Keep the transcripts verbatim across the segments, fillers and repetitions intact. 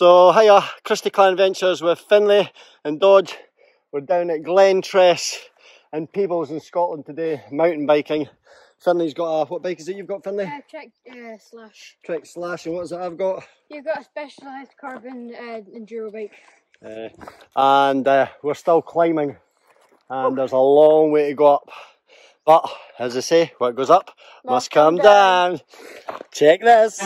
So hiya, Christie Clan Ventures with Finlay and Dodge. We're down at Glentress and Peebles in Scotland today, mountain biking. Finlay's got a, what bike is it you've got, Finlay? Uh, Trek uh, Slash. Trek Slash, and what is it I've got? You've got a Specialized carbon uh, enduro bike. Uh, and uh, we're still climbing, and oh. There's a long way to go up. But, as I say, what goes up must, must come down. down. Check this.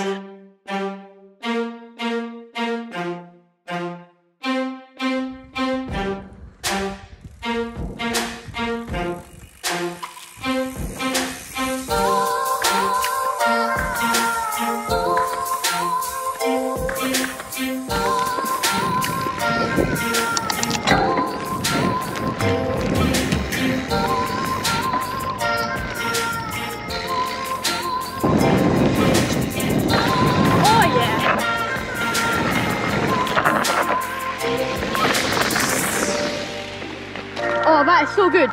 Oh, that is so good.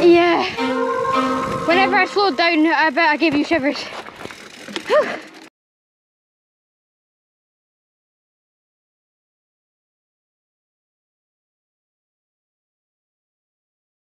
Yeah, whenever I slowed down, I bet I gave you shivers. Whew.